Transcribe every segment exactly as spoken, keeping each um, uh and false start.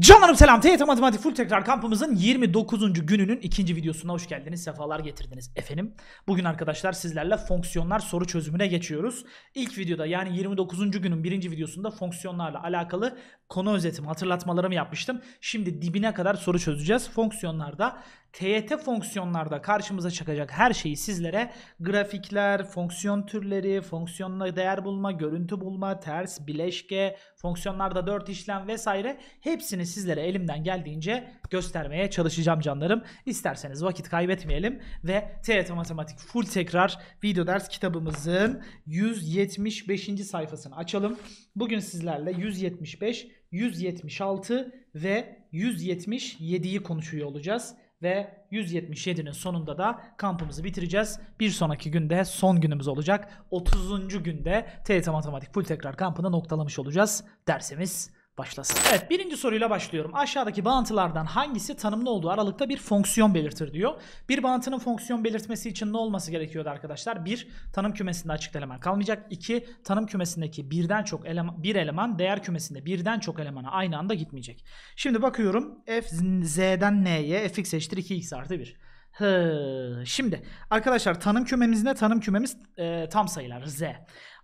Canlarım selam, T Y T Matematik Full Tekrar kampımızın yirmi dokuzuncu gününün ikinci videosuna hoş geldiniz, sefalar getirdiniz efendim. Bugün arkadaşlar sizlerle fonksiyonlar soru çözümüne geçiyoruz. İlk videoda yani yirmi dokuzuncu günün birinci videosunda fonksiyonlarla alakalı konu özetimi, hatırlatmalarımı yapmıştım. Şimdi dibine kadar soru çözeceğiz. Fonksiyonlarda, T Y T fonksiyonlarda karşımıza çıkacak her şeyi sizlere grafikler, fonksiyon türleri, fonksiyonla değer bulma, görüntü bulma, ters, bileşke, fonksiyonlarda dört işlem vesaire hepsini sizlere elimden geldiğince göstermeye çalışacağım canlarım. İsterseniz vakit kaybetmeyelim ve T Y T Matematik Full Tekrar video ders kitabımızın yüz yetmiş beşinci sayfasını açalım. Bugün sizlerle yüz yetmiş beş, yüz yetmiş altı ve yüz yetmiş yedi'yi konuşuyor olacağız. Ve yüz yetmiş yedi'nin sonunda da kampımızı bitireceğiz. Bir sonraki günde son günümüz olacak. otuzuncu günde T Y T Matematik Full Tekrar kampını noktalamış olacağız. Dersimiz başlasın. Evet, birinci soruyla başlıyorum. Aşağıdaki bağıntılardan hangisi tanımlı olduğu aralıkta bir fonksiyon belirtir diyor. Bir bağıntının fonksiyon belirtmesi için ne olması gerekiyordu arkadaşlar? Bir, tanım kümesinde açık eleman kalmayacak. İki, tanım kümesindeki birden çok eleman, bir eleman değer kümesinde birden çok elemana aynı anda gitmeyecek. Şimdi bakıyorum. F z'den n'ye fx eşittir iki x artı bir. Hı. Şimdi arkadaşlar tanım kümemiz ne? Tanım kümemiz e, tam sayılar z.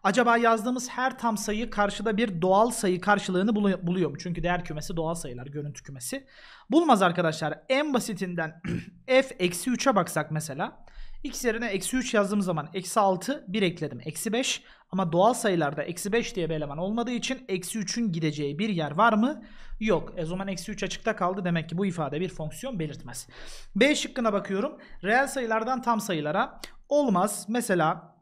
Acaba yazdığımız her tam sayı karşıda bir doğal sayı karşılığını buluyor mu? Çünkü değer kümesi doğal sayılar, görüntü kümesi. Bulmaz arkadaşlar. En basitinden f eksi üç'e baksak mesela. X yerine eksi üç yazdığım zaman eksi altı, bir ekledim eksi beş. Ama doğal sayılarda eksi beş diye bir eleman olmadığı için eksi üç'ün gideceği bir yer var mı? Yok. E zaman eksi üç açıkta kaldı. Demek ki bu ifade bir fonksiyon belirtmez. B şıkkına bakıyorum. Reel sayılardan tam sayılara olmaz. Mesela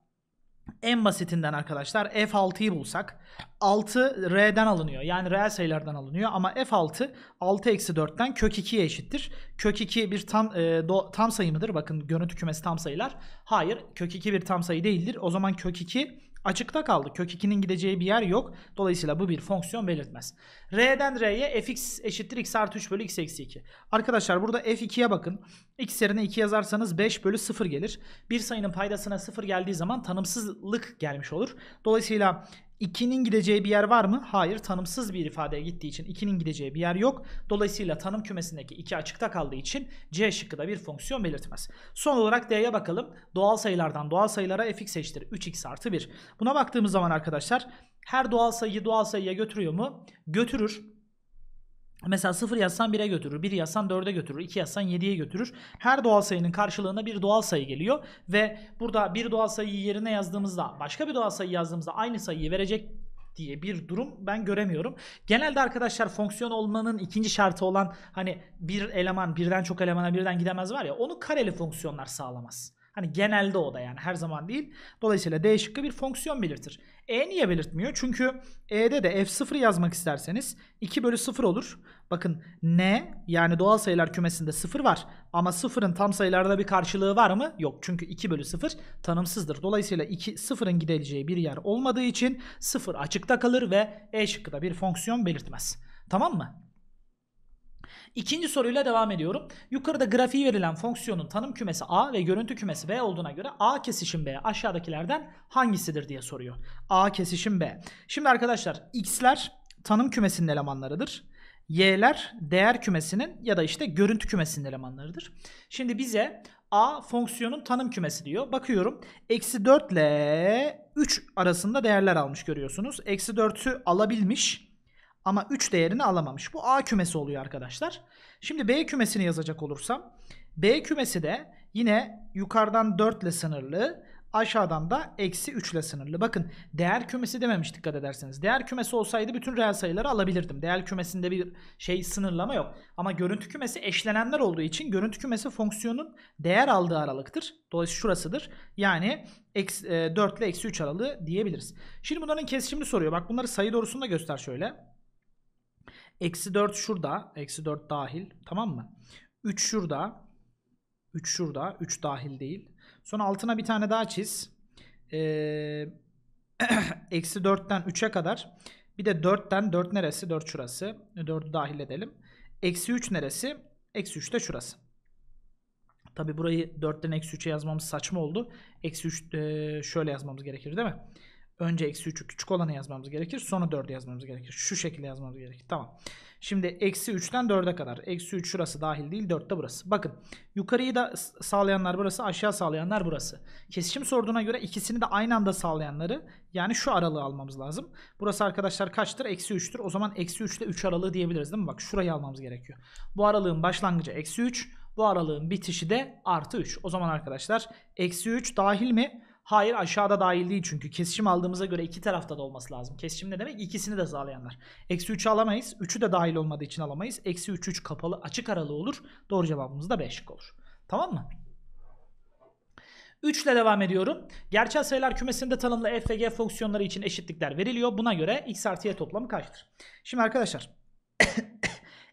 en basitinden arkadaşlar f altı'yı bulsak, altı r'den alınıyor yani reel sayılardan alınıyor ama f altı altı eksi dört'ten kök iki'ye eşittir. Kök iki bir tam e, do, tam sayı mıdır? Bakın görüntü kümesi tam sayılar. Hayır, kök iki bir tam sayı değildir. O zaman kök iki açıkta kaldı. Kök iki'nin gideceği bir yer yok. Dolayısıyla bu bir fonksiyon belirtmez. R'den R'ye fx eşittir x artı üç bölü x eksi iki. Arkadaşlar burada f iki'ye bakın. X yerine iki yazarsanız beş bölü sıfır gelir. Bir sayının paydasına sıfır geldiği zaman tanımsızlık gelmiş olur. Dolayısıyla iki'nin gideceği bir yer var mı? Hayır. Tanımsız bir ifadeye gittiği için iki'nin gideceği bir yer yok. Dolayısıyla tanım kümesindeki iki açıkta kaldığı için C şıkkı da bir fonksiyon belirtmez. Son olarak D'ye bakalım. Doğal sayılardan doğal sayılara fx eşittir üç x artı bir. Buna baktığımız zaman arkadaşlar her doğal sayıyı doğal sayıya götürüyor mu? Götürür. Mesela sıfır yazsan bir'e götürür, bir yazsan dört'e götürür, iki yazsan yedi'ye götürür. Her doğal sayının karşılığına bir doğal sayı geliyor ve burada bir doğal sayıyı yerine yazdığımızda başka bir doğal sayı yazdığımızda aynı sayıyı verecek diye bir durum ben göremiyorum. Genelde arkadaşlar fonksiyon olmanın ikinci şartı olan hani bir eleman birden çok elemana birden gidemez var ya, onu kareli fonksiyonlar sağlamaz. Hani genelde o da yani her zaman değil. Dolayısıyla D şıkkı bir fonksiyon belirtir. E niye belirtmiyor? Çünkü E'de de f sıfır yazmak isterseniz iki bölü sıfır olur. Bakın N yani doğal sayılar kümesinde sıfır var. Ama sıfırın tam sayılarda bir karşılığı var mı? Yok. Çünkü iki bölü sıfır tanımsızdır. Dolayısıyla sıfırın gideceği bir yer olmadığı için sıfır açıkta kalır ve E şıkkı da bir fonksiyon belirtmez. Tamam mı? İkinci soruyla devam ediyorum. Yukarıda grafiği verilen fonksiyonun tanım kümesi A ve görüntü kümesi B olduğuna göre A kesişim B aşağıdakilerden hangisidir diye soruyor. A kesişim B. Şimdi arkadaşlar X'ler tanım kümesinin elemanlarıdır. Y'ler değer kümesinin ya da işte görüntü kümesinin elemanlarıdır. Şimdi bize A fonksiyonun tanım kümesi diyor. Bakıyorum eksi dört ile üç arasında değerler almış görüyorsunuz. eksi dört'ü alabilmiş. Ama üç değerini alamamış. Bu A kümesi oluyor arkadaşlar. Şimdi B kümesini yazacak olursam. B kümesi de yine yukarıdan dört ile sınırlı. Aşağıdan da eksi üç ile sınırlı. Bakın değer kümesi dememiş dikkat ederseniz. Değer kümesi olsaydı bütün reel sayıları alabilirdim. Değer kümesinde bir şey sınırlama yok. Ama görüntü kümesi eşlenenler olduğu için görüntü kümesi fonksiyonun değer aldığı aralıktır. Dolayısıyla şurasıdır. Yani dört ile eksi üç aralığı diyebiliriz. Şimdi bunların kesişimini soruyor. Bak bunları sayı doğrusunda göster şöyle. eksi dört şurada. eksi dört dahil. Tamam mı? üç şurada. üç şurada. üç dahil değil. Sonra altına bir tane daha çiz. eksi dört'ten üç'e kadar. Bir de dört'ten dört neresi? dört şurası. dört'ü dahil edelim. eksi üç neresi? eksi üç de şurası. Tabi burayı dört'ten eksi üç'e yazmamız saçma oldu. eksi üç e, şöyle yazmamız gerekir değil mi? Önce eksi üç'ü küçük olanı yazmamız gerekir. Sonra dörd'ü yazmamız gerekir. Şu şekilde yazmamız gerekir. Tamam. Şimdi eksi üçten dörde kadar. Eksi üç şurası dahil değil, dört de burası. Bakın yukarıyı da sağlayanlar burası, aşağı sağlayanlar burası. Kesişim sorduğuna göre ikisini de aynı anda sağlayanları, yani şu aralığı almamız lazım. Burası arkadaşlar kaçtır? Eksi üçtür. O zaman eksi üç ile üç aralığı diyebiliriz değil mi? Bak şurayı almamız gerekiyor. Bu aralığın başlangıcı eksi üç. Bu aralığın bitişi de artı üç. O zaman arkadaşlar eksi üç dahil mi? Hayır, aşağıda dahil değil çünkü kesişim aldığımıza göre iki tarafta da olması lazım. Kesişim ne demek? İkisini de sağlayanlar. Eksi üçü alamayız. üçü de dahil olmadığı için alamayız. Eksi üç, üç kapalı açık aralığı olur. Doğru cevabımız da beşlik olur. Tamam mı? üç ile devam ediyorum. Gerçel sayılar kümesinde tanımlı f ve g fonksiyonları için eşitlikler veriliyor. Buna göre x artı y toplamı kaçtır? Şimdi arkadaşlar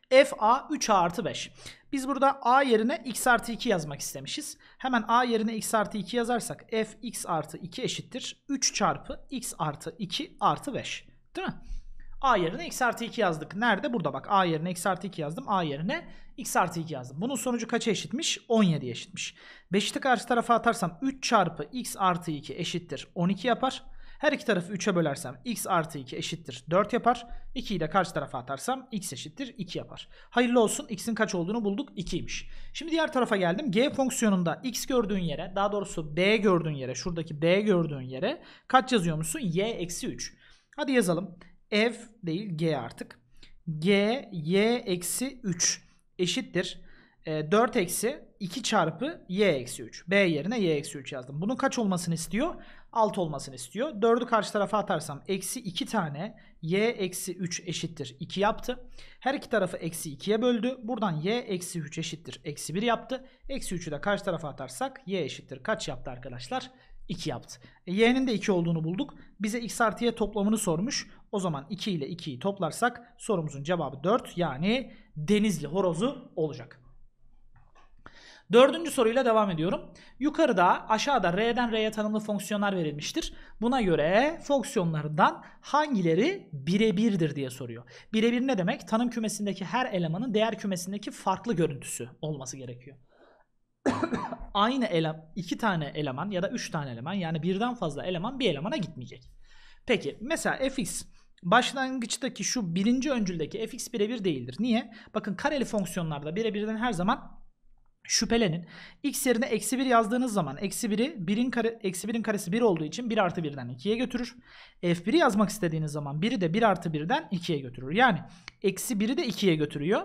f a üç a artı beş. Biz burada a yerine x artı iki yazmak istemişiz. Hemen a yerine x artı iki yazarsak f x artı iki eşittir üç çarpı x artı iki artı beş. Değil mi? A yerine x artı iki yazdık. Nerede? Burada bak. A yerine x artı iki yazdım. A yerine x artı iki yazdım. Bunun sonucu kaça eşitmiş? on yedi'ye eşitmiş. beş'i karşı tarafa atarsam üç çarpı x artı iki eşittir on iki yapar. Her iki tarafı üç'e bölersem x artı iki eşittir dört yapar. iki'yi de karşı tarafa atarsam x eşittir iki yapar. Hayırlı olsun, x'in kaç olduğunu bulduk, iki'ymiş. Şimdi diğer tarafa geldim. G fonksiyonunda x gördüğün yere, daha doğrusu b gördüğün yere, şuradaki b gördüğün yere kaç yazıyormuşsun? Y eksi üç. Hadi yazalım. F değil g artık. G y eksi üç eşittir dört eksi iki çarpı y eksi üç. B yerine y eksi üç yazdım. Bunun kaç olmasını istiyor? altı olmasını istiyor. dörd'ü karşı tarafa atarsam eksi iki tane y eksi üç eşittir iki yaptı. Her iki tarafı eksi iki'ye böldü. Buradan y eksi üç eşittir eksi bir yaptı. Eksi üç'ü de karşı tarafa atarsak y eşittir kaç yaptı arkadaşlar? iki yaptı. E, y'nin de iki olduğunu bulduk. Bize x artı y toplamını sormuş. O zaman iki ile iki'yi toplarsak sorumuzun cevabı dört, yani Denizli horozu olacak. Dördüncü soruyla devam ediyorum. Yukarıda aşağıda R'den R'ye tanımlı fonksiyonlar verilmiştir. Buna göre fonksiyonlardan hangileri birebirdir diye soruyor. Birebir ne demek? Tanım kümesindeki her elemanın değer kümesindeki farklı görüntüsü olması gerekiyor. Aynı eleman, iki tane eleman ya da üç tane eleman, yani birden fazla eleman bir elemana gitmeyecek. Peki mesela fx. Başlangıçtaki şu birinci öncüldeki fx birebir değildir. Niye? Bakın kareli fonksiyonlarda birebirden her zaman şüphelenin. X yerine eksi bir yazdığınız zaman eksi biri birin kare, eksi birin karesi bir olduğu için bir artı birden iki'ye götürür. F bir'i yazmak istediğiniz zaman biri de bir artı birden iki'ye götürür. Yani eksi biri de iki'ye götürüyor.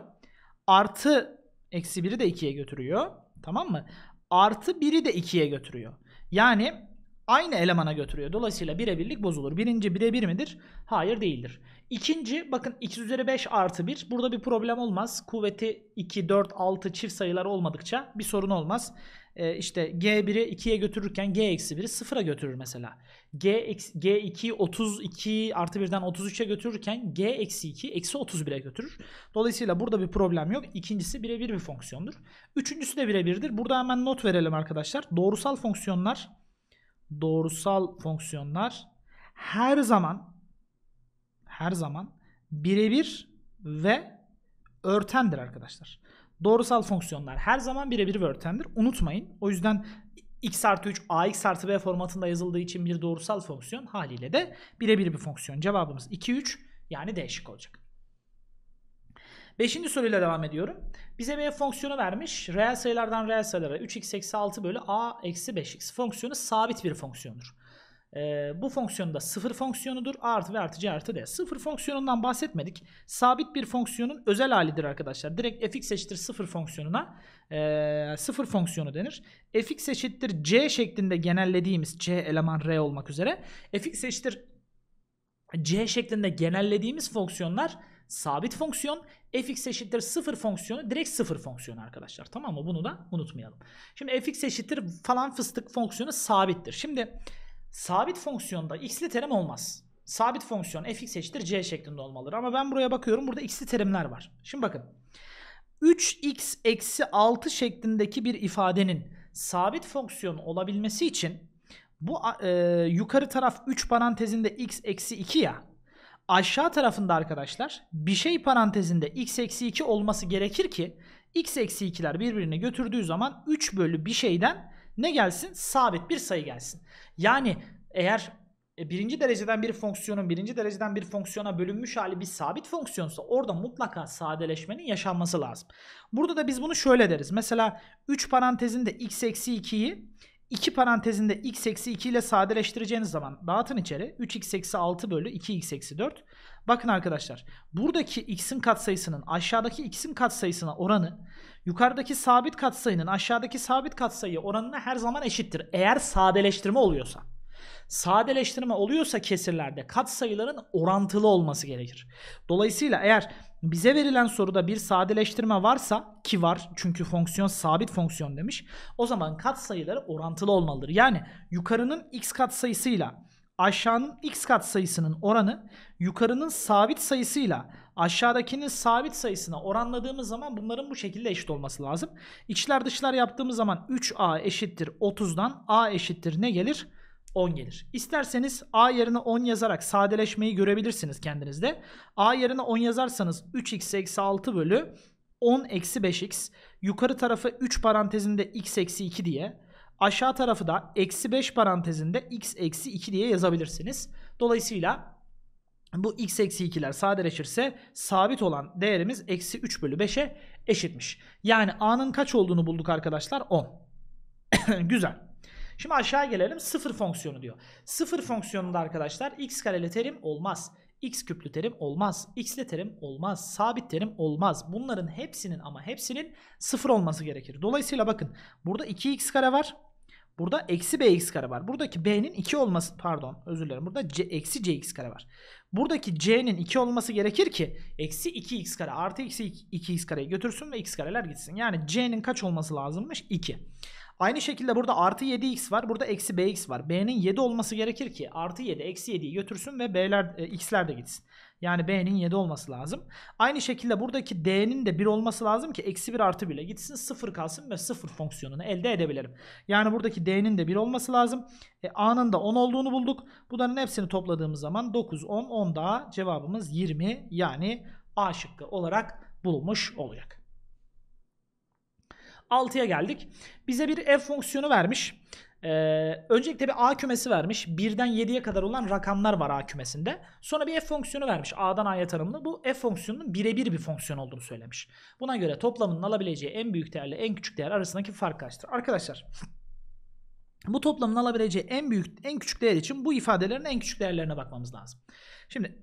Artı eksi biri de iki'ye götürüyor. Tamam mı? Artı biri de iki'ye götürüyor. Yani aynı elemana götürüyor. Dolayısıyla birebirlik bozulur. Birinci birebir midir? Hayır, değildir. İkinci, bakın x üzeri beş artı bir. Burada bir problem olmaz. Kuvveti iki, dört, altı çift sayılar olmadıkça bir sorun olmaz. Ee, işte g bir'i iki'ye götürürken g eksi bir'i sıfıra götürür mesela. g iki'yi otuz iki artı birden otuz üç'e götürürken g eksi iki eksi otuz bir'e götürür. Dolayısıyla burada bir problem yok. İkincisi birebir bir fonksiyondur. Üçüncüsü de birebirdir. Burada hemen not verelim arkadaşlar. Doğrusal fonksiyonlar Doğrusal fonksiyonlar her zaman her zaman birebir ve örtendir arkadaşlar. Doğrusal fonksiyonlar her zaman birebir ve örtendir. Unutmayın. O yüzden x artı üç ax artı b formatında yazıldığı için bir doğrusal fonksiyon, haliyle de birebir bir fonksiyon. Cevabımız iki üç, yani D şıkkı olacak. beşinci soruyla devam ediyorum. Bize bir fonksiyonu vermiş. Reel sayılardan reel sayılara üç x eksi altı bölü a eksi beş x fonksiyonu sabit bir fonksiyondur. Ee, bu fonksiyon da sıfır fonksiyonudur. A artı v artı c artı d. Sıfır fonksiyonundan bahsetmedik. Sabit bir fonksiyonun özel halidir arkadaşlar. Direkt fx eşittir sıfır fonksiyonuna ee, sıfır fonksiyonu denir. Fx eşittir c şeklinde genellediğimiz, c eleman r olmak üzere, fx eşittir c şeklinde genellediğimiz fonksiyonlar sabit fonksiyon, fx eşittir sıfır fonksiyonu direkt sıfır fonksiyonu arkadaşlar. Tamam mı? Bunu da unutmayalım. Şimdi fx eşittir falan fıstık fonksiyonu sabittir. Şimdi sabit fonksiyonda x'li terim olmaz. Sabit fonksiyon fx eşittir c şeklinde olmalıdır. Ama ben buraya bakıyorum, burada x'li terimler var. Şimdi bakın, üç x eksi altı şeklindeki bir ifadenin sabit fonksiyon olabilmesi için bu e, yukarı taraf üç parantezinde x eksi iki ya. Aşağı tarafında arkadaşlar bir şey parantezinde x eksi iki olması gerekir ki x eksi iki'ler birbirini götürdüğü zaman üç bölü bir şeyden ne gelsin? Sabit bir sayı gelsin. Yani eğer e, birinci dereceden bir fonksiyonun birinci dereceden bir fonksiyona bölünmüş hali bir sabit fonksiyonsa orada mutlaka sadeleşmenin yaşanması lazım. Burada da biz bunu şöyle deriz. Mesela üç parantezinde x eksi ikiyi iki parantezinde x eksi iki ile sadeleştireceğiniz zaman dağıtın içeri. üç x eksi altı bölü iki x eksi dört. Bakın arkadaşlar, buradaki x'in katsayısının aşağıdaki x'in katsayısına oranı yukarıdaki sabit katsayının aşağıdaki sabit katsayı oranına her zaman eşittir. Eğer sadeleştirme oluyorsa. Sadeleştirme oluyorsa kesirlerde katsayıların orantılı olması gerekir. Dolayısıyla eğer bize verilen soruda bir sadeleştirme varsa, ki var çünkü fonksiyon sabit fonksiyon demiş, o zaman katsayıları orantılı olmalıdır. Yani yukarının x katsayısıyla aşağının x katsayısının oranı yukarının sabit sayısıyla aşağıdakinin sabit sayısına oranladığımız zaman bunların bu şekilde eşit olması lazım. İçler dışlar yaptığımız zaman üç a eşittir otuzdan a eşittir ne gelir? on gelir. İsterseniz a yerine on yazarak sadeleşmeyi görebilirsiniz kendinizde. A yerine on yazarsanız üç x eksi altı bölü on eksi beş x. Yukarı tarafı üç parantezinde x eksi iki diye. Aşağı tarafı da eksi beş parantezinde x eksi iki diye yazabilirsiniz. Dolayısıyla bu x eksi ikiler sadeleşirse sabit olan değerimiz eksi üç bölü beşe eşitmiş. Yani a'nın kaç olduğunu bulduk arkadaşlar? on. Güzel. Şimdi aşağı gelelim, sıfır fonksiyonu diyor. Sıfır fonksiyonunda arkadaşlar x kareli terim olmaz, x küplü terim olmaz, x'li terim olmaz, sabit terim olmaz. Bunların hepsinin ama hepsinin sıfır olması gerekir. Dolayısıyla bakın burada iki x kare var. Burada eksi bx kare var. Buradaki b'nin iki olması, pardon özür dilerim, burada c, eksi cx kare var. Buradaki c'nin iki olması gerekir ki eksi iki x kare artı eksi iki x kareyi götürsün ve x kareler gitsin. Yani c'nin kaç olması lazımmış? iki. Aynı şekilde burada artı yedi x var. Burada eksi bx var. B'nin yedi olması gerekir ki artı yedi eksi yediyi götürsün ve b'ler, e, x'ler de gitsin. Yani b'nin yedi olması lazım. Aynı şekilde buradaki d'nin de bir olması lazım ki eksi bir artı bir'e gitsin. sıfır kalsın ve sıfır fonksiyonunu elde edebilirim. Yani buradaki d'nin de bir olması lazım. E, a'nın da on olduğunu bulduk. Bunların hepsini topladığımız zaman dokuz, on, on daha cevabımız yirmi. Yani a şıkkı olarak bulunmuş olacak. altıya geldik. Bize bir f fonksiyonu vermiş. Ee, öncelikle bir a kümesi vermiş. birden yediye kadar olan rakamlar var a kümesinde. Sonra bir f fonksiyonu vermiş. A'dan a'ya tanımlı. Bu f fonksiyonunun birebir bir fonksiyon olduğunu söylemiş. Buna göre toplamının alabileceği en büyük değerle en küçük değer arasındaki fark kaçtır? Arkadaşlar bu toplamın alabileceği en büyük en küçük değer için bu ifadelerin en küçük değerlerine bakmamız lazım. Şimdi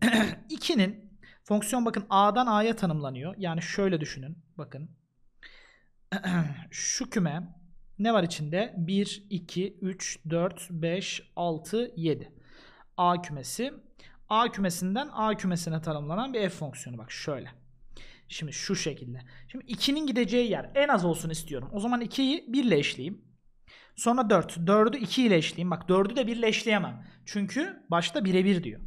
iki'nin fonksiyon bakın a'dan a'ya tanımlanıyor. Yani şöyle düşünün. Bakın. Şu küme ne var içinde? bir, iki, üç, dört, beş, altı, yedi. A kümesi. A kümesinden A kümesine tanımlanan bir f fonksiyonu. Bak şöyle. Şimdi şu şekilde. Şimdi iki'nin gideceği yer en az olsun istiyorum. O zaman iki'yi bir ile eşleyeyim. Sonra dört. dördü iki ile eşleyeyim. Bak dördü de bir ile eşleyemem. Çünkü başta bire bir diyor.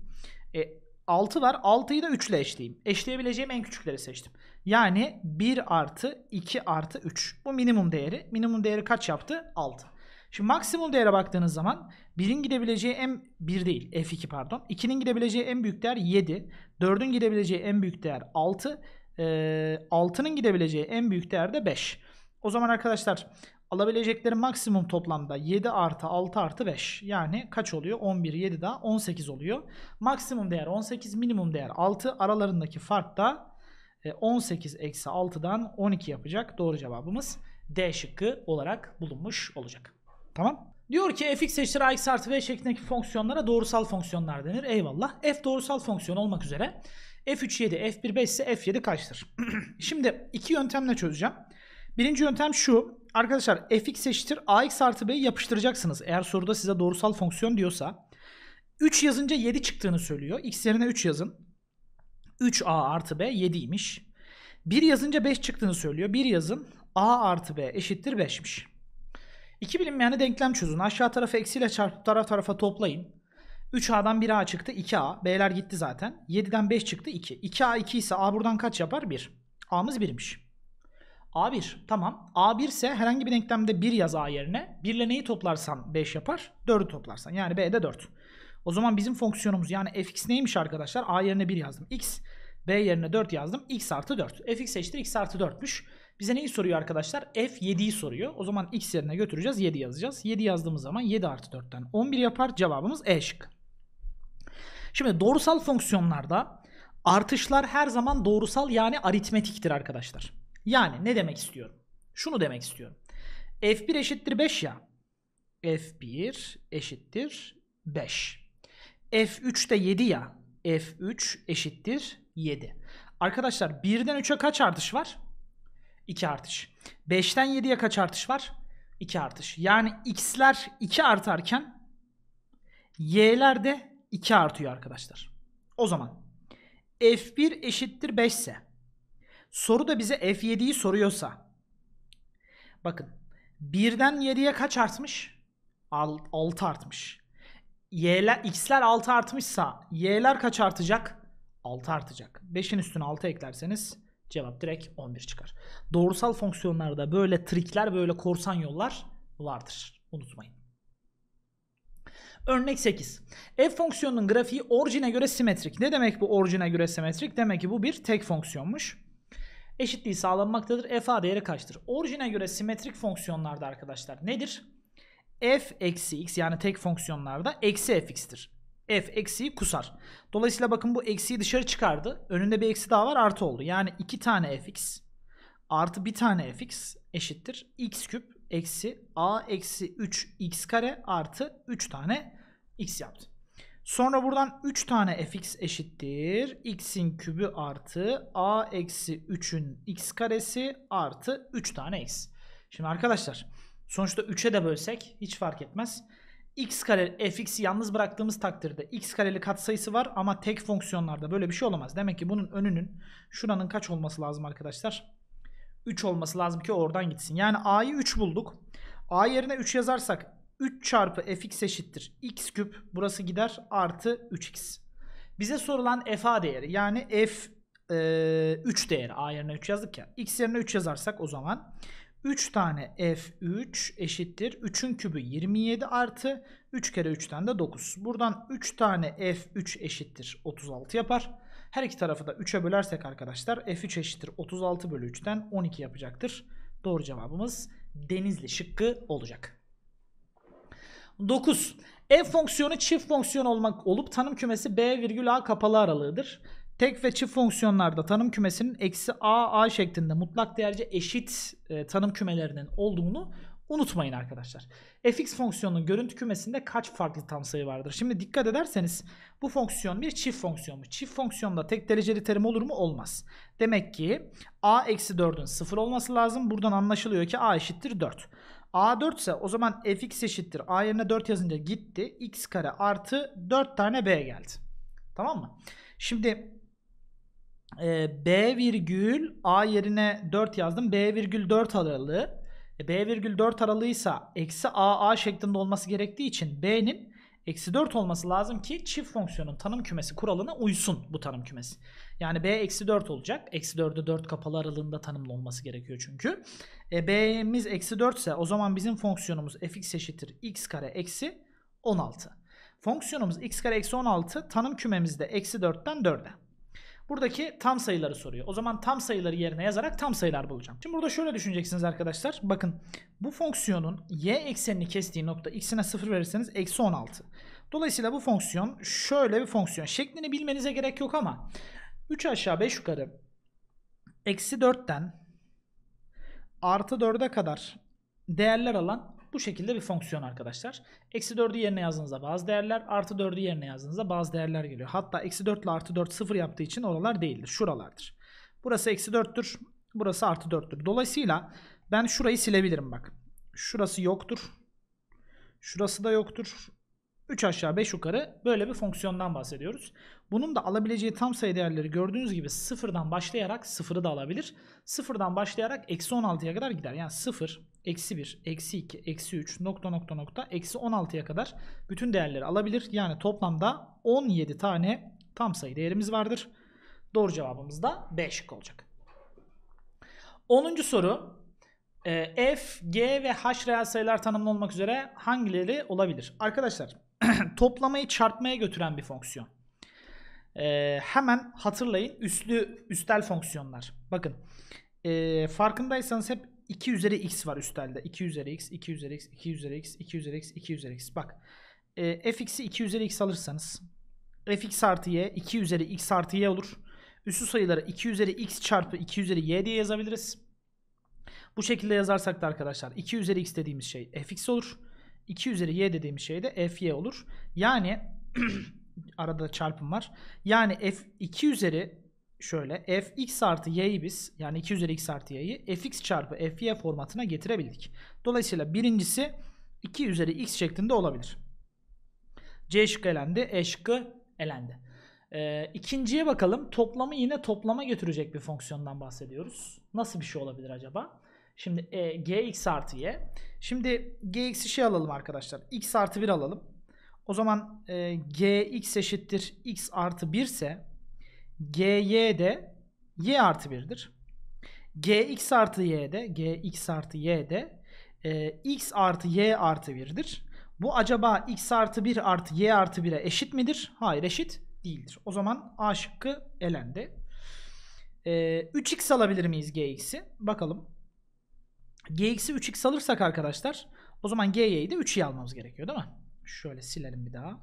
E, altı var. altıyı da üç ile eşleyeyim. Eşleyebileceğim en küçükleri seçtim. Yani bir artı iki artı üç. Bu minimum değeri. Minimum değeri kaç yaptı? altı. Şimdi maksimum değere baktığınız zaman birin gidebileceği en bir değil. f iki pardon. iki'nin gidebileceği en büyük değer yedi. dördün gidebileceği en büyük değer altı. Ee, altının gidebileceği en büyük değer de beş. O zaman arkadaşlar alabilecekleri maksimum toplamda yedi artı altı artı beş. Yani kaç oluyor? on bir, yedi daha on sekiz oluyor. Maksimum değer on sekiz, minimum değer altı. Aralarındaki fark da on sekiz eksi altıdan on iki yapacak. Doğru cevabımız D şıkkı olarak bulunmuş olacak. Tamam. Diyor ki fx eşittir ax artı b şeklindeki fonksiyonlara doğrusal fonksiyonlar denir. Eyvallah. F doğrusal fonksiyon olmak üzere. f üç yedi, f bir beş ise f yedi kaçtır? Şimdi iki yöntemle çözeceğim. Birinci yöntem şu. Arkadaşlar fx eşittir ax artı b'yi yapıştıracaksınız. Eğer soruda size doğrusal fonksiyon diyorsa. üç yazınca yedi çıktığını söylüyor. X yerine üç yazın. üç a artı b yedi'ymiş. bir yazınca beş çıktığını söylüyor. bir yazın. A artı b eşittir beş'miş. iki bilinmeyene denklem çözün. Aşağı tarafı eksiyle çarpıp taraf tarafa toplayın. üç a'dan bir a çıktı. iki a. B'ler gitti zaten. yedi'den beş çıktı. iki. iki a iki ise a buradan kaç yapar? bir. A'mız bir'miş. a bir. Tamam. a bir ise herhangi bir denklemde bir yaz a yerine. bir ile neyi toplarsan beş yapar? dört'ü toplarsan. Yani b'de dört. O zaman bizim fonksiyonumuz yani fx neymiş arkadaşlar? A yerine bir yazdım. X. B yerine dört yazdım. X artı dört. Fx eşittir x artı dört'müş. Bize neyi soruyor arkadaşlar? f yedi'yi soruyor. O zaman x yerine götüreceğiz. yedi yazacağız. yedi yazdığımız zaman yedi artı dört'ten on bir yapar. Cevabımız E şık. Şimdi doğrusal fonksiyonlarda artışlar her zaman doğrusal, yani aritmetiktir arkadaşlar. Yani ne demek istiyorum? Şunu demek istiyorum. f bir eşittir beş ya. f bir eşittir beş. f üç de yedi ya. f üç eşittir yedi. Arkadaşlar birden üçe kaç artış var? iki artış. beşten yediye kaç artış var? iki artış. Yani x'ler iki artarken y'ler de iki artıyor arkadaşlar. O zaman f bir eşittir beş ise, soru da bize f yediyi soruyorsa, bakın birden yediye kaç artmış? altı artmış. Y'ler, x'ler altı artmışsa y'ler kaç artacak? altı artacak. beşin üstüne altı eklerseniz cevap direkt on bir çıkar. Doğrusal fonksiyonlarda böyle trikler, böyle korsan yollar vardır. Unutmayın. Örnek sekiz. F fonksiyonunun grafiği orijine göre simetrik. Ne demek bu orijine göre simetrik? Demek ki bu bir tek fonksiyonmuş. Eşitliği sağlanmaktadır. F A değeri kaçtır? Orijine göre simetrik fonksiyonlarda arkadaşlar nedir? F eksi x, yani tek fonksiyonlarda eksi f(x)'tir. F eksiyi kusar. Dolayısıyla bakın bu eksiyi dışarı çıkardı. Önünde bir eksi daha var, artı oldu. Yani iki tane fx artı bir tane fx eşittir x küp eksi a eksi üç x kare artı üç tane x yaptı. Sonra buradan üç tane fx eşittir x'in kübü artı a eksi üçün x karesi artı üç tane x. Şimdi arkadaşlar sonuçta üçe de bölsek hiç fark etmez. X kare fx'i yalnız bıraktığımız takdirde x kareli katsayısı var, ama tek fonksiyonlarda böyle bir şey olamaz. Demek ki bunun önünün şuranın kaç olması lazım arkadaşlar? üç olması lazım ki oradan gitsin. Yani a'yı üç bulduk. A yerine üç yazarsak üç çarpı fx eşittir x küp, burası gider, artı üç x. Bize sorulan f a değeri, yani f üç e, değeri, a yerine üç yazdık ya, x yerine üç yazarsak o zaman üç tane f üç eşittir üçün kübü yirmi yedi artı üç kere üçten de dokuz. Buradan üç tane f üç eşittir otuz altı yapar. Her iki tarafı da üçe bölersek arkadaşlar f üç eşittir otuz altı bölü üçten on iki yapacaktır. Doğru cevabımız Denizli şıkkı olacak. dokuz. F fonksiyonu çift fonksiyon olmak olup tanım kümesi b virgül a kapalı aralığıdır. Tek ve çift fonksiyonlarda tanım kümesinin eksi a, a şeklinde mutlak değerce eşit e, tanım kümelerinin olduğunu unutmayın arkadaşlar. Fx fonksiyonunun görüntü kümesinde kaç farklı tam sayı vardır? Şimdi dikkat ederseniz bu fonksiyon bir çift fonksiyon mu? Çift fonksiyonda tek dereceli terim olur mu? Olmaz. Demek ki a eksi dördün sıfır olması lazım. Buradan anlaşılıyor ki a eşittir dört. A dört ise o zaman fx eşittir. A yerine dört yazınca gitti. X kare artı dört tane b geldi. Tamam mı? Şimdi b virgül a yerine dört yazdım. B virgül dört aralığı. B virgül dört aralığıysa eksi a a şeklinde olması gerektiği için b'nin eksi dört olması lazım ki çift fonksiyonun tanım kümesi kuralına uysun bu tanım kümesi. Yani b eksi dört olacak. Eksi dördü dört kapalı aralığında tanımlı olması gerekiyor çünkü. E, b'miz eksi dört ise o zaman bizim fonksiyonumuz fx eşittir x kare eksi on altı. Fonksiyonumuz x kare eksi on altı, tanım kümemiz de eksi dörtten dörde. Buradaki tam sayıları soruyor. O zaman tam sayıları yerine yazarak tam sayılar bulacağım. Şimdi burada şöyle düşüneceksiniz arkadaşlar. Bakın bu fonksiyonun y eksenini kestiği nokta, x'ine sıfır verirseniz eksi on altı. Dolayısıyla bu fonksiyon şöyle bir fonksiyon. Şeklini bilmenize gerek yok ama üç aşağı beş yukarı eksi dörtten artı dörde kadar değerler alan bu şekilde bir fonksiyon arkadaşlar. Eksi dördü yerine yazdığınızda bazı değerler, artı dördü yerine yazdığınızda bazı değerler geliyor. Hatta eksi dört ile artı dört sıfır yaptığı için oralar değildir. Şuralardır. Burası eksi dörttür. Burası artı dörttür. Dolayısıyla ben şurayı silebilirim bak. Şurası yoktur. Şurası da yoktur. üç aşağı beş yukarı böyle bir fonksiyondan bahsediyoruz. Bunun da alabileceği tam sayı değerleri gördüğünüz gibi sıfırdan başlayarak sıfırı da alabilir. sıfırdan başlayarak eksi on altıya kadar gider. Yani sıfır, eksi bir, eksi iki, eksi üç, nokta nokta nokta, eksi on altıya kadar bütün değerleri alabilir. Yani toplamda on yedi tane tam sayı değerimiz vardır. Doğru cevabımız da B şıkkı olacak. onuncu soru. F, G ve H reel sayılar tanımlı olmak üzere hangileri olabilir? Arkadaşlar toplamayı çarpmaya götüren bir fonksiyon. Ee, hemen hatırlayın, üslü üstel fonksiyonlar. Bakın e, farkındaysanız hep iki üzeri x var üstelde. iki üzeri x, iki üzeri x, iki üzeri x, iki üzeri x, iki üzeri x. Bak e, fx'i iki üzeri x alırsanız fx artı y iki üzeri x artı y olur. Üssü sayıları iki üzeri x çarpı iki üzeri y diye yazabiliriz. Bu şekilde yazarsak da arkadaşlar iki üzeri x dediğimiz şey fx olur. iki üzeri y dediğimiz şey de fy olur. Yani arada çarpım var. Yani f iki üzeri şöyle fx artı y'yi biz yani iki üzeri x artı y'yi fx çarpı fy formatına getirebildik. Dolayısıyla birincisi iki üzeri x şeklinde olabilir. C şıkkı elendi. E şıkkı elendi. Ee, ikinciye bakalım. Toplamı yine toplama götürecek bir fonksiyondan bahsediyoruz. Nasıl bir şey olabilir acaba? Şimdi e, gx artı y. Şimdi gx'i şey alalım arkadaşlar. X artı bir alalım. O zaman e, gx eşittir x artı bir ise gy de y artı bir'dir. Gx artı y de gx artı y de e, x artı y artı bir'dir. Bu acaba x artı bir artı y artı bir'e eşit midir? Hayır, eşit değildir. O zaman A şıkkı elendi. Ee, üç x alabilir miyiz gx'i? Bakalım. Gx'i üç x alırsak arkadaşlar o zaman gy'yi de üç'yi almamız gerekiyor değil mi? Şöyle silelim bir daha.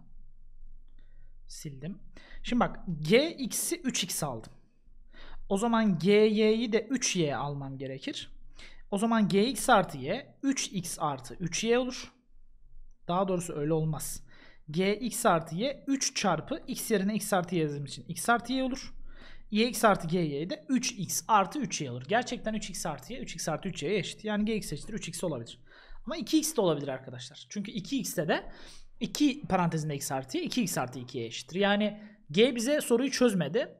Sildim. Şimdi bak gx'i üç x aldım. O zaman gy'yi de üç y almam gerekir. O zaman gx artı y üç x artı üç y olur. Daha doğrusu öyle olmaz. Gx artı y üç çarpı x yerine x artı y yazdığım için x artı y olur. Yx artı gy de üç x artı üç y olur. Gerçekten üç x artı y üç x artı üç y'ye eşit. Yani gx eşittir üç x olabilir. Ama iki x de olabilir arkadaşlar. Çünkü iki x'te de iki parantezinde x artı y iki x artı iki'ye eşittir. Yani g bize soruyu çözmedi.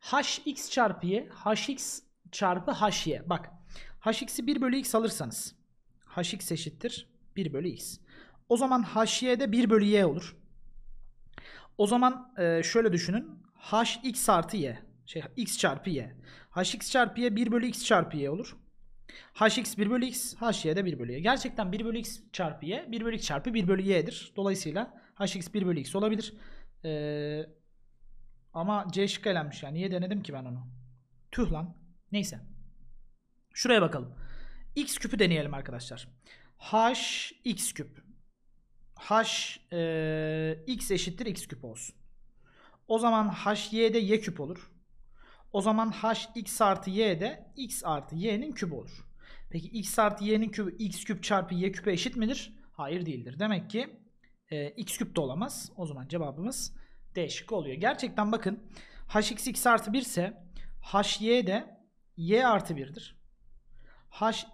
Hx çarpı y hx çarpı hy. Bak hx'i bir bölü x alırsanız hx eşittir bir bölü x. O zaman hy'de bir bölü y olur. O zaman e, şöyle düşünün. Hx artı y. Şey, x çarpı y. Hx çarpı y bir bölü x çarpı y olur. Hx bir bölü x. Hy'de bir bölü y. Gerçekten bir bölü x çarpı y. bir bölü x çarpı bir bölü y'dir. Dolayısıyla hx bir bölü x olabilir. Ee, ama c şıkkı elenmiş. Yani niye denedim ki ben onu? Tüh lan. Neyse. Şuraya bakalım. X küpü deneyelim arkadaşlar. Hx küp. H e, x eşittir x küp olsun. O zaman hy'de y küp olur. O zaman hx artı y'de x artı y'nin kübü olur. Peki x artı y'nin kübü x küp çarpı y küpe eşit midir? Hayır değildir. Demek ki e, x küp de olamaz. O zaman cevabımız D şıkkı oluyor. Gerçekten bakın hx x artı bir ise hy'de y artı bir'dir. Hx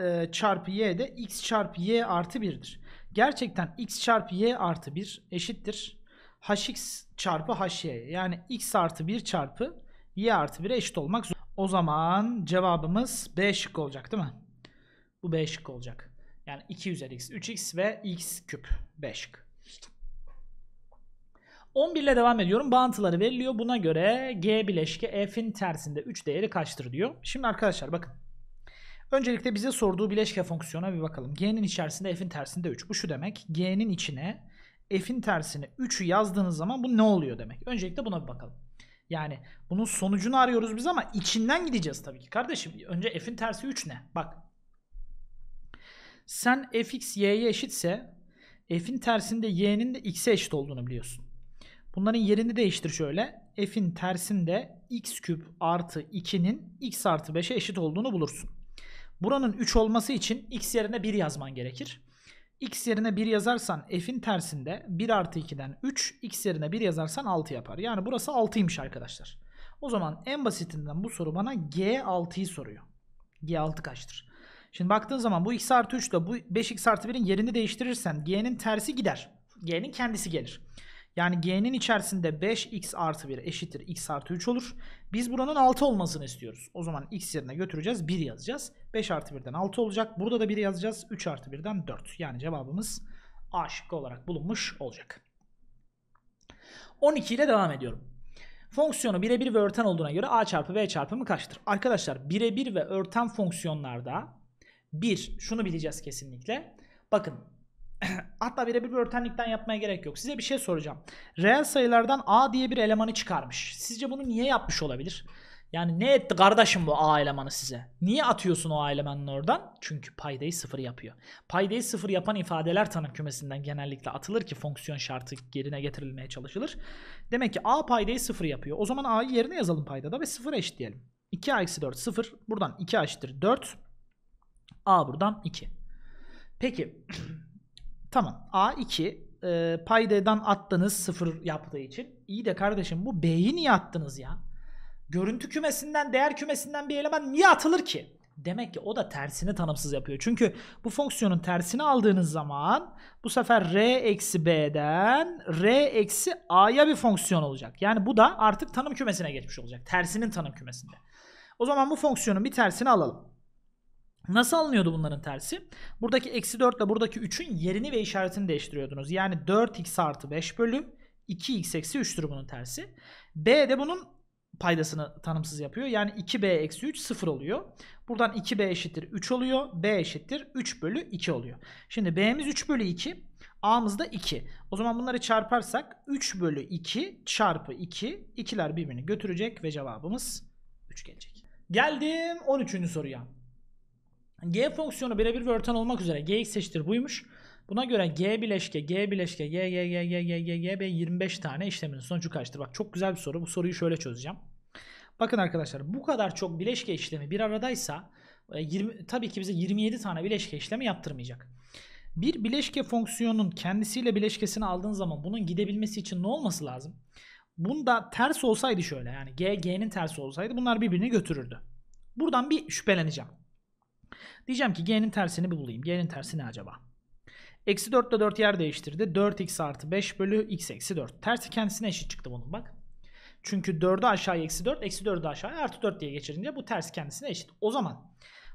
e, çarpı y'de x çarpı y artı bir'dir. Gerçekten x çarpı y artı bir eşittir hx çarpı hy. Yani x artı bir çarpı y artı bir'e eşit olmak zorunda. O zaman cevabımız B şıkkı olacak değil mi? Bu B şıkkı olacak. Yani iki üzeri x, üç x ve x küp. B şıkkı. on bir ile devam ediyorum. Bağıntıları veriliyor. Buna göre G bileşke f'in tersinde üç değeri kaçtır diyor. Şimdi arkadaşlar bakın. Öncelikle bize sorduğu bileşke fonksiyona bir bakalım. G'nin içerisinde f'in tersinde üç. Bu şu demek. G'nin içine f'in tersine üç'ü yazdığınız zaman bu ne oluyor demek. Öncelikle buna bir bakalım. Yani bunun sonucunu arıyoruz biz ama içinden gideceğiz tabii ki. Kardeşim önce f'in tersi üç ne? Bak. Sen fx y'ye eşitse f'in tersinde y'nin de x'e eşit olduğunu biliyorsun. Bunların yerini değiştir şöyle. F'in tersinde x küp artı iki'nin x artı beş'e eşit olduğunu bulursun. Buranın üç olması için x yerine bir yazman gerekir. X yerine bir yazarsan f'in tersinde bir artı iki'den üç, x yerine bir yazarsan altı yapar. Yani burası altı'ymış arkadaşlar. O zaman en basitinden bu soru bana g altı'yı soruyor. g altı kaçtır? Şimdi baktığın zaman bu x artı üç ile bu beş x artı bir'in yerini değiştirirsen g'nin tersi gider. G'nin kendisi gelir. Yani g'nin içerisinde beş x artı bir eşittir x artı üç olur. Biz buranın altı olmasını istiyoruz. O zaman x yerine götüreceğiz. bir yazacağız. beş artı bir'den altı olacak. Burada da bir yazacağız. üç artı bir'den dört. Yani cevabımız A şıkkı olarak bulunmuş olacak. on iki ile devam ediyorum. Fonksiyonu birebir ve örten olduğuna göre a çarpı b çarpımı kaçtır? Arkadaşlar birebir ve örten fonksiyonlarda bir şunu bileceğiz kesinlikle. Bakın. Hatta birebir bir örtenlikten yapmaya gerek yok. Size bir şey soracağım. Reel sayılardan A diye bir elemanı çıkarmış. Sizce bunu niye yapmış olabilir? Yani ne etti kardeşim bu A elemanı size? Niye atıyorsun o A elemanını oradan? Çünkü paydayı sıfır yapıyor. Paydayı sıfır yapan ifadeler tanım kümesinden genellikle atılır ki fonksiyon şartı yerine getirilmeye çalışılır. Demek ki A paydayı sıfır yapıyor. O zaman A'yı yerine yazalım paydada ve sıfıra eşitleyelim. iki A eksi dört sıfır. Buradan iki A eşittir dört. A buradan iki. Peki. Tamam. A iki. E, paydadan attınız sıfır yaptığı için. İyi de kardeşim bu B'yi niye attınız ya? Görüntü kümesinden, değer kümesinden bir eleman niye atılır ki? Demek ki o da tersini tanımsız yapıyor. Çünkü bu fonksiyonun tersini aldığınız zaman bu sefer R eksi B'den R eksi A'ya bir fonksiyon olacak. Yani bu da artık tanım kümesine geçmiş olacak. Tersinin tanım kümesinde. O zaman bu fonksiyonun bir tersini alalım. Nasıl alınıyordu bunların tersi? Buradaki eksi dört ile buradaki üçün yerini ve işaretini değiştiriyordunuz. Yani dört x artı beş bölü iki x eksi üçtür bunun tersi. B de bunun paydasını tanımsız yapıyor. Yani iki b eksi üç sıfır oluyor. Buradan iki b eşittir üç oluyor. B eşittir üç bölü iki oluyor. Şimdi b'miz üç bölü iki. A'mız da iki. O zaman bunları çarparsak üç bölü iki çarpı iki. ikiler birbirini götürecek ve cevabımız üç gelecek. Geldim on üçüncü soruya. G fonksiyonu birebir bir örten olmak üzere gx eşittir buymuş. Buna göre g bileşke g bileşke g g g g g g g b yirmi beş tane işleminin sonucu kaçtır? Bak çok güzel bir soru. Bu soruyu şöyle çözeceğim. Bakın arkadaşlar, bu kadar çok bileşke işlemi bir aradaysa yirmi, tabii ki bize yirmi yedi tane bileşke işlemi yaptırmayacak. Bir bileşke fonksiyonun kendisiyle bileşkesini aldığın zaman bunun gidebilmesi için ne olması lazım? Bunda ters olsaydı şöyle, yani g g'nin tersi olsaydı bunlar birbirini götürürdü. Buradan bir şüpheleneceğim. Diyeceğim ki g'nin tersini bir bulayım. G'nin tersi ne acaba? Eksi dört ile dört yer değiştirdi. dört x artı beş bölü x eksi dört. Tersi kendisine eşit çıktı bunun bak. Çünkü dördü aşağıya eksi dört. Eksi dördü aşağıya artı dört diye geçirince bu tersi kendisine eşit. O zaman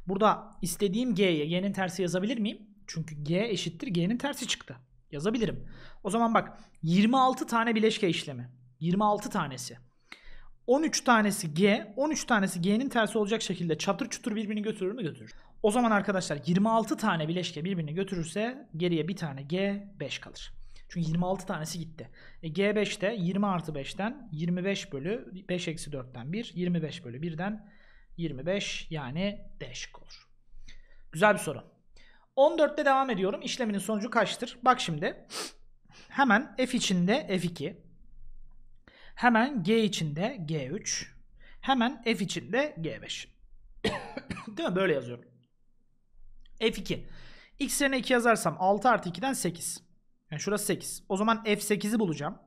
burada istediğim g'ye g'nin tersi yazabilir miyim? Çünkü g eşittir g'nin tersi çıktı. Yazabilirim. O zaman bak yirmi altı tane bileşke işlemi. yirmi altı tanesi. on üç tanesi g. on üç tanesi g'nin tersi olacak şekilde çatır çutur birbirini götürür mü? Götürür. O zaman arkadaşlar yirmi altı tane bileşke birbirini götürürse geriye bir tane g beş kalır. Çünkü yirmi altı tanesi gitti. E, g beşte yirmi artı beşten yirmi beş bölü beş eksi dörtten bir. yirmi beş bölü birden yirmi beş, yani D şık olur. Güzel bir soru. on dörtte devam ediyorum. İşleminin sonucu kaçtır? Bak şimdi hemen f içinde f iki. Hemen g içinde g üç. Hemen f içinde g beş. Değil mi? Böyle yazıyorum. f iki. X yerine iki yazarsam altı artı iki'den sekiz. Yani şurası sekiz. O zaman f sekizi bulacağım.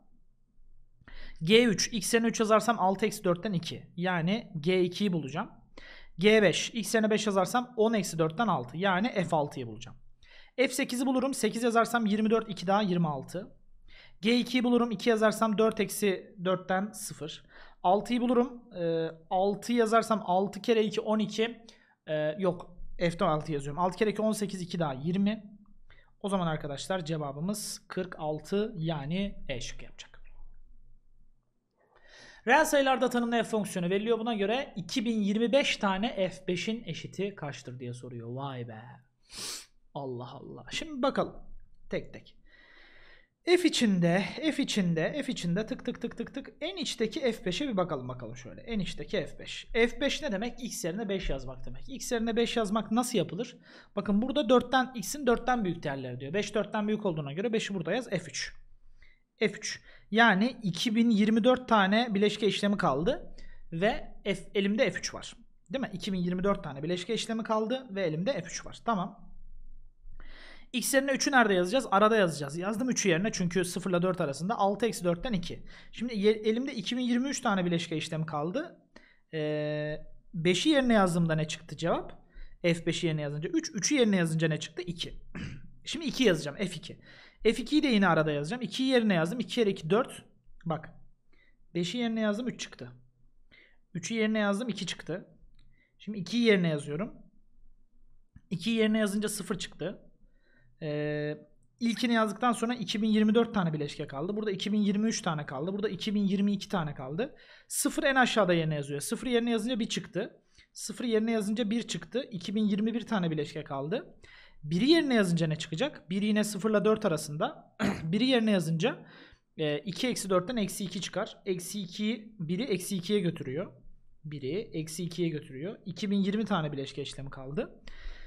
g üç. X yerine üç yazarsam altı eksi dörtten iki. Yani g ikiyi bulacağım. g beş. X yerine beş yazarsam on eksi dörtten altı. Yani f altıyı bulacağım. f sekizi bulurum. sekiz yazarsam yirmi dört. iki daha yirmi altı. g ikiyi bulurum. iki yazarsam dört eksi dörtten sıfır. altı'yı bulurum. E, altı yazarsam altı kere iki on iki. E, yok. F'de altı yazıyorum. altı kere iki on sekiz. iki daha yirmi. O zaman arkadaşlar cevabımız kırk altı, yani E şıkkı yapacak. Reel sayılarda tanımlı f fonksiyonu veriliyor. Buna göre iki bin yirmi beş tane f beş'in eşiti kaçtır diye soruyor. Vay be. Allah Allah. Şimdi bakalım. Tek tek. F içinde, F içinde, F içinde tık tık tık tık tık en içteki f beş'e bir bakalım bakalım şöyle. En içteki f beş. f beş ne demek? X yerine beş yazmak demek. X yerine beş yazmak nasıl yapılır? Bakın burada dörtten, x'in dörtten büyük değerleri diyor. beş dörtten büyük olduğuna göre beş'i burada yaz. f üç. f üç. Yani iki bin yirmi dört tane bileşke işlemi kaldı ve F, elimde f üç var. Değil mi? iki bin yirmi dört tane bileşke işlemi kaldı ve elimde f üç var. Tamam. X yerine üçü nerede yazacağız? Arada yazacağız. Yazdım üçü yerine, çünkü sıfır ile dört arasında. altı eksi dörtten iki. Şimdi elimde iki bin yirmi üç tane bileşke işlemi kaldı. Ee, beş'i yerine yazdığımda ne çıktı cevap? f beş'i yerine yazınca üç. üçü yerine yazınca ne çıktı? iki. Şimdi iki yazacağım. f iki. f ikiyi de yine arada yazacağım. ikiyi yerine yazdım. iki kere iki dört. Bak. beş'i yerine yazdım. üç çıktı. üçü yerine yazdım. iki çıktı. Şimdi ikiyi yerine yazıyorum. ikiyi yerine yazınca sıfır çıktı. Ee, ilkini yazdıktan sonra iki bin yirmi dört tane bileşke kaldı. Burada iki bin yirmi üç tane kaldı. Burada iki bin yirmi iki tane kaldı. sıfır en aşağıda yerine yazıyor. sıfır yerine yazınca bir çıktı. sıfır yerine yazınca bir çıktı. iki bin yirmi bir tane bileşke kaldı. biri yerine yazınca ne çıkacak? bir yine sıfır ile dört arasında. biri yerine yazınca e, iki eksi dörtten eksi iki çıkar. Eksi ikiyi biri eksi ikiye götürüyor. biri eksi ikiye götürüyor. iki bin yirmi tane bileşke işlemi kaldı.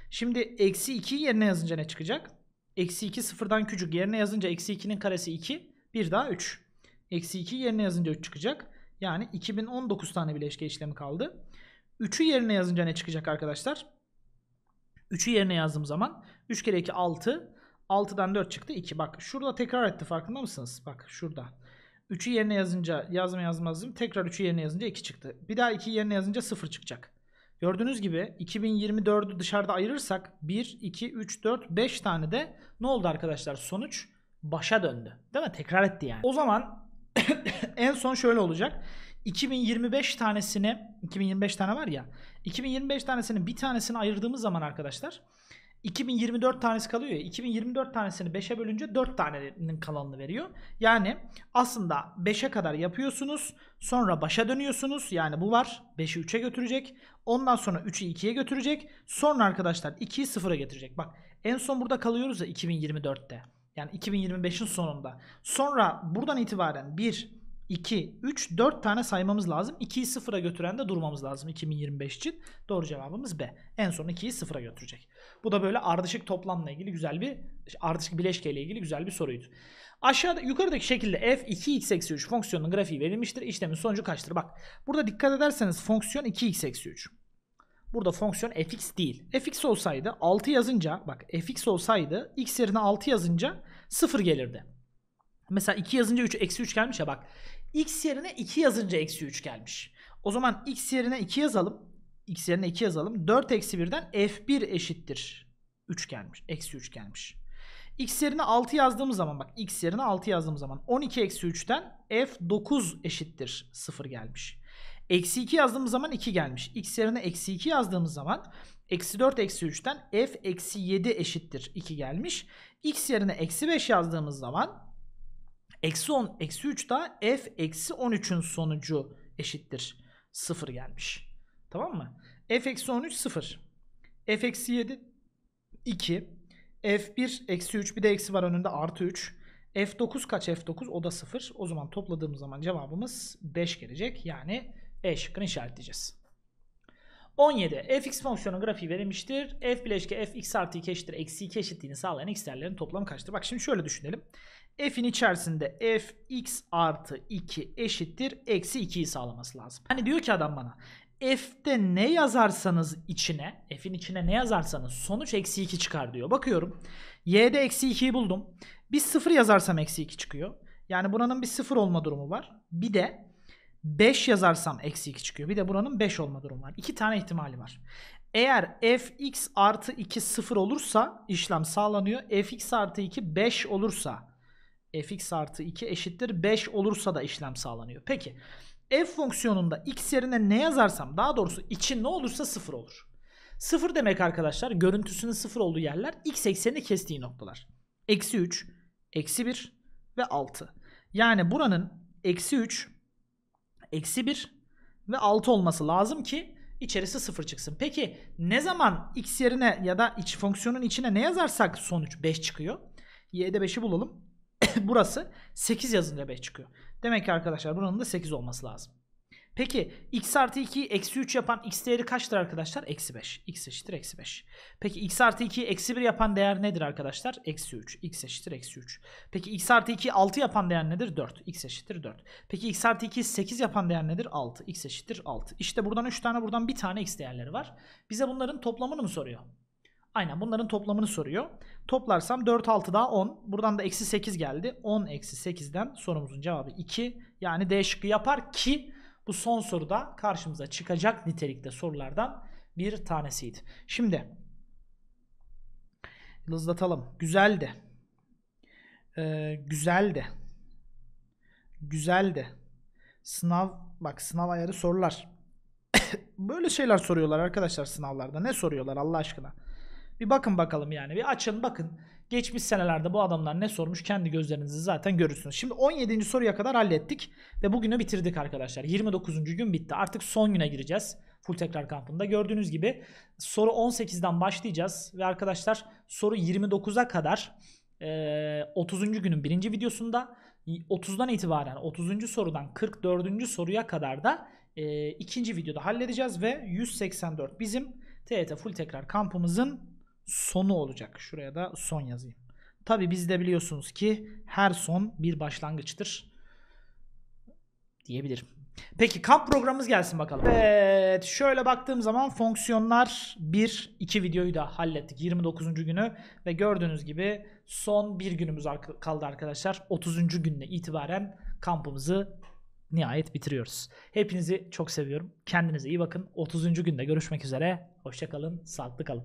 Şimdi eksi iki yerine yazınca ne çıkacak? Eksi iki sıfırdan küçük yerine yazınca eksi ikinin karesi iki. Bir daha üç. Eksi iki yerine yazınca üç çıkacak. Yani iki bin on dokuz tane bileşke işlemi kaldı. üçü yerine yazınca ne çıkacak arkadaşlar? üçü yerine yazdığım zaman üç kere iki altı. altıdan dört çıktı iki. Bak şurada tekrar etti, farkında mısınız? Bak şurada. üçü yerine yazınca yazma yazmazdım. Tekrar üçü yerine yazınca iki çıktı. Bir daha iki yerine yazınca sıfır çıkacak. Gördüğünüz gibi iki bin yirmi dördü dışarıda ayırırsak bir, iki, üç, dört, beş tane de ne oldu arkadaşlar? Sonuç başa döndü. Değil mi? Tekrar etti yani. O zaman en son şöyle olacak. iki bin yirmi beş tanesini, iki bin yirmi beş tane var ya. iki bin yirmi beş tanesinin bir tanesini ayırdığımız zaman arkadaşlar iki bin yirmi dört tanesi kalıyor ya. iki bin yirmi dört tanesini beşe bölünce dört tanenin kalanını veriyor. Yani aslında beşe kadar yapıyorsunuz. Sonra başa dönüyorsunuz. Yani bu var. beşi üçe götürecek. Ondan sonra üçü ikiye götürecek. Sonra arkadaşlar ikiyi sıfıra getirecek. Bak en son burada kalıyoruz ya iki bin yirmi dörtte. Yani iki bin yirmi beşin sonunda. Sonra buradan itibaren bir, iki, üç, dört tane saymamız lazım. ikiyi sıfıra götüren de durmamız lazım iki bin yirmi beş için. Doğru cevabımız B. En son ikiyi sıfıra götürecek. Bu da böyle ardışık toplamla ilgili güzel bir, ardışık bileşkeyle ilgili güzel bir soruydu. Aşağıda yukarıdaki şekilde f iki x eksi üç fonksiyonunun grafiği verilmiştir. İşlemin sonucu kaçtır? Bak burada dikkat ederseniz fonksiyon iki x eksi üç. Burada fonksiyon fx değil. Fx olsaydı altı yazınca, bak fx olsaydı x yerine altı yazınca sıfır gelirdi. Mesela iki yazınca üç eksi üç gelmiş ya bak. X yerine iki yazınca eksi üç gelmiş. O zaman x yerine iki yazalım. X yerine iki yazalım. dört eksi birden f bir eşittir üç gelmiş. Eksi üç gelmiş. X yerine altı yazdığımız zaman bak. X yerine altı yazdığımız zaman on iki eksi üçten f dokuz eşittir sıfır gelmiş. Eksi iki yazdığımız zaman iki gelmiş. X yerine eksi iki yazdığımız zaman eksi dört eksi üçten f eksi yedi eşittir iki gelmiş. X yerine eksi beş yazdığımız zaman eksi on, eksi üç daha f eksi on üçün sonucu eşittir sıfır gelmiş. Tamam mı? F eksi on üç sıfır. F eksi yedi iki. F bir eksi üç, bir de eksi var önünde, artı üç. F dokuz kaç? F dokuz o da sıfır. O zaman topladığımız zaman cevabımız beş gelecek. Yani E şıkkını işaretleyeceğiz. on yedi. Fx fonksiyonunun grafiği verilmiştir. F bileşke fx artı iki eşittir eksi iki eşitliğini sağlayan x değerlerinin toplamı kaçtır? Bak şimdi şöyle düşünelim. F'in içerisinde fx artı iki eşittir eksi ikiyi sağlaması lazım. Hani diyor ki adam bana, f'te ne yazarsanız içine, f'in içine ne yazarsanız sonuç eksi iki çıkar diyor. Bakıyorum y'de eksi ikiyi buldum. Bir sıfır yazarsam eksi iki çıkıyor. Yani buranın bir sıfır olma durumu var. Bir de beş yazarsam eksi iki çıkıyor. Bir de buranın beş olma durumu var. iki tane ihtimali var. Eğer fx artı iki sıfır olursa işlem sağlanıyor. Fx artı iki beş olursa, fx artı iki eşittir beş olursa da işlem sağlanıyor. Peki f fonksiyonunda x yerine ne yazarsam, daha doğrusu için ne olursa sıfır olur. sıfır demek arkadaşlar görüntüsünün sıfır olduğu yerler x eksenini kestiği noktalar. Eksi üç, eksi bir ve altı. Yani buranın eksi üç, eksi bir ve altı olması lazım ki içerisi sıfır çıksın. Peki ne zaman x yerine ya da iç fonksiyonun içine ne yazarsak sonuç beş çıkıyor. Y'de beşi bulalım. Burası sekiz yazınca beş çıkıyor. Demek ki arkadaşlar buranın da sekiz olması lazım. Peki x artı ikiyi eksi üç yapan x değeri kaçtır arkadaşlar? Eksi beş. X eşittir eksi beş. Peki x artı ikiyi eksi bir yapan değer nedir arkadaşlar? Eksi üç. X eşittir eksi üç. Peki x artı ikiyi altı yapan değer nedir? dört. X eşittir dört. Peki x artı ikiyi sekiz yapan değer nedir? altı. X eşittir altı. İşte buradan üç tane, buradan bir tane x değerleri var. Bize bunların toplamını mı soruyor? Aynen, bunların toplamını soruyor. Toplarsam dört altı daha on. Buradan da eksi sekiz geldi. on eksi sekizden sorumuzun cevabı iki. Yani D şıkkı yapar ki bu son soruda karşımıza çıkacak nitelikte sorulardan bir tanesiydi. Şimdi hızlatalım. Güzeldi. Ee, güzeldi. Güzeldi. Sınav, bak sınav ayarı sorular. Böyle şeyler soruyorlar arkadaşlar sınavlarda. Ne soruyorlar Allah aşkına? Bir bakın bakalım yani. Bir açın bakın. Geçmiş senelerde bu adamlar ne sormuş kendi gözlerinizi zaten görürsünüz. Şimdi on yedinci soruya kadar hallettik ve bugünü bitirdik arkadaşlar. yirmi dokuzuncu gün bitti. Artık son güne gireceğiz. Full tekrar kampında. Gördüğünüz gibi soru on sekizden başlayacağız ve arkadaşlar soru yirmi dokuza kadar otuzuncu günün birinci videosunda, otuzdan itibaren otuzuncu sorudan kırk dördüncü soruya kadar da e, ikinci videoda halledeceğiz ve yüz seksen dört bizim T Y T full tekrar kampımızın sonu olacak. Şuraya da son yazayım. Tabi biz de biliyorsunuz ki her son bir başlangıçtır diyebilirim. Peki kamp programımız gelsin bakalım. Evet, şöyle baktığım zaman fonksiyonlar bir iki videoyu da hallettik yirmi dokuzuncu günü ve gördüğünüz gibi son bir günümüz kaldı arkadaşlar. otuzuncu günle itibaren kampımızı nihayet bitiriyoruz. Hepinizi çok seviyorum. Kendinize iyi bakın. otuzuncu günde görüşmek üzere. Hoşça kalın. Sağlıklı kalın.